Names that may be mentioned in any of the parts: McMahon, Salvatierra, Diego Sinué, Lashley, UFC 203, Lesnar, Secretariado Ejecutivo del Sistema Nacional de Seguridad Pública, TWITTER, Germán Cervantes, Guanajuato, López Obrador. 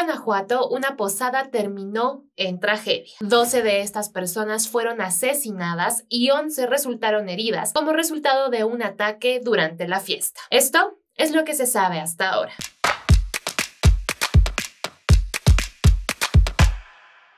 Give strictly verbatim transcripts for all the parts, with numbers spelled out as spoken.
Guanajuato, una posada terminó en tragedia. doce de estas personas fueron asesinadas y once resultaron heridas como resultado de un ataque durante la fiesta. Esto es lo que se sabe hasta ahora.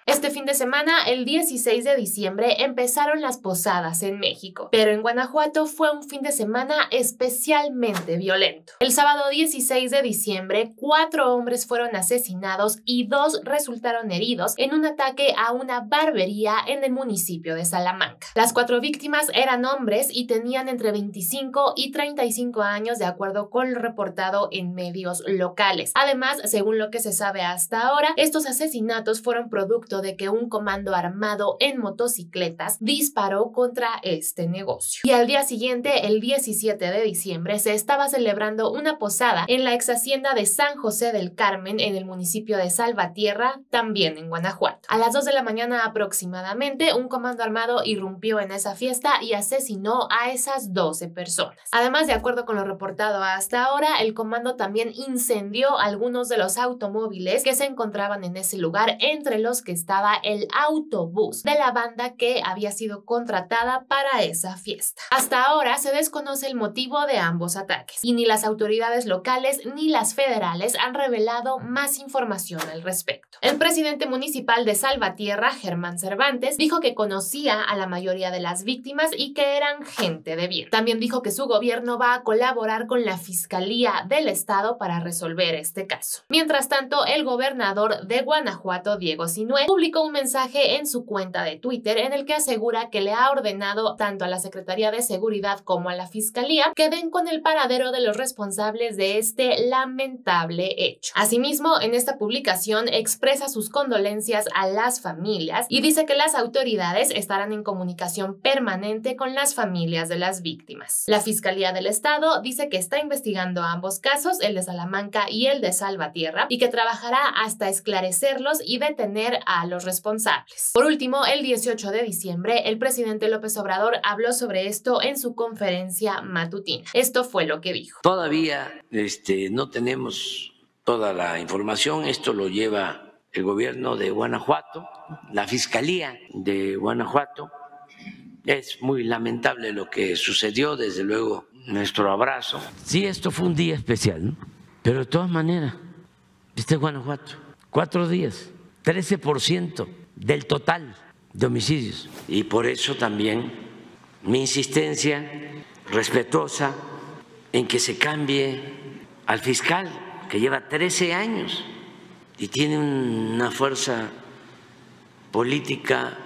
Este fin de semana, el dieciséis de diciembre, empezaron las posadas en México, pero en Guanajuato fue un fin de semana especialmente violento. El sábado dieciséis de diciembre, cuatro hombres fueron asesinados y dos resultaron heridos en un ataque a una barbería en el municipio de Salamanca. Las cuatro víctimas eran hombres y tenían entre veinticinco y treinta y cinco años, de acuerdo con lo reportado en medios locales. Además, según lo que se sabe hasta ahora, estos asesinatos fueron producto de de que un comando armado en motocicletas disparó contra este negocio. Y al día siguiente, el diecisiete de diciembre, se estaba celebrando una posada en la exhacienda de San José del Carmen, en el municipio de Salvatierra, también en Guanajuato. A las dos de la mañana aproximadamente, un comando armado irrumpió en esa fiesta y asesinó a esas doce personas. Además, de acuerdo con lo reportado hasta ahora, el comando también incendió algunos de los automóviles que se encontraban en ese lugar, entre los que estaban estaba el autobús de la banda que había sido contratada para esa fiesta. Hasta ahora se desconoce el motivo de ambos ataques y ni las autoridades locales ni las federales han revelado más información al respecto. El presidente municipal de Salvatierra, Germán Cervantes, dijo que conocía a la mayoría de las víctimas y que eran gente de bien. También dijo que su gobierno va a colaborar con la Fiscalía del Estado para resolver este caso. Mientras tanto, el gobernador de Guanajuato, Diego Sinué, publicó un mensaje en su cuenta de Twitter en el que asegura que le ha ordenado tanto a la Secretaría de Seguridad como a la Fiscalía que den con el paradero de los responsables de este lamentable hecho. Asimismo, en esta publicación expresa sus condolencias a las familias y dice que las autoridades estarán en comunicación permanente con las familias de las víctimas. La Fiscalía del Estado dice que está investigando ambos casos, el de Salamanca y el de Salvatierra, y que trabajará hasta esclarecerlos y detener a a los responsables. Por último, el dieciocho de diciembre, el presidente López Obrador habló sobre esto en su conferencia matutina. Esto fue lo que dijo. Todavía este, no tenemos toda la información. Esto lo lleva el gobierno de Guanajuato, la Fiscalía de Guanajuato. Es muy lamentable lo que sucedió, desde luego, nuestro abrazo. Sí, esto fue un día especial, ¿no? Pero de todas maneras, este es Guanajuato, cuatro días. trece por ciento del total de homicidios. Y por eso también mi insistencia respetuosa en que se cambie al fiscal, que lleva trece años y tiene una fuerza política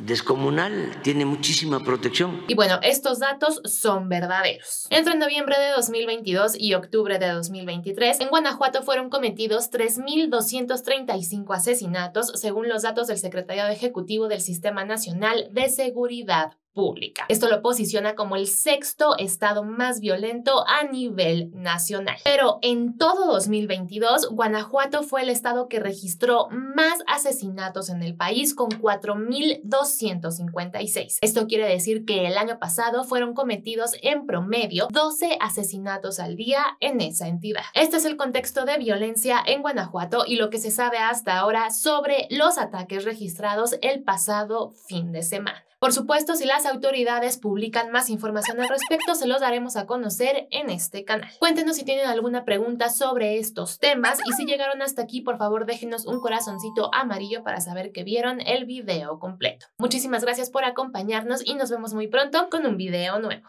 descomunal, tiene muchísima protección. Y bueno, estos datos son verdaderos. Entre noviembre de dos mil veintidós y octubre de dos mil veintitrés, en Guanajuato fueron cometidos tres mil doscientos treinta y cinco asesinatos, según los datos del Secretariado Ejecutivo del Sistema Nacional de Seguridad Pública. Esto lo posiciona como el sexto estado más violento a nivel nacional. Pero en todo dos mil veintidós, Guanajuato fue el estado que registró más asesinatos en el país, con cuatro mil doscientos cincuenta y seis. Esto quiere decir que el año pasado fueron cometidos en promedio doce asesinatos al día en esa entidad. Este es el contexto de violencia en Guanajuato y lo que se sabe hasta ahora sobre los ataques registrados el pasado fin de semana. Por supuesto, si las autoridades publican más información al respecto, se los daremos a conocer en este canal. Cuéntenos si tienen alguna pregunta sobre estos temas y si llegaron hasta aquí, por favor, déjenos un corazoncito amarillo para saber que vieron el video completo. Muchísimas gracias por acompañarnos y nos vemos muy pronto con un video nuevo.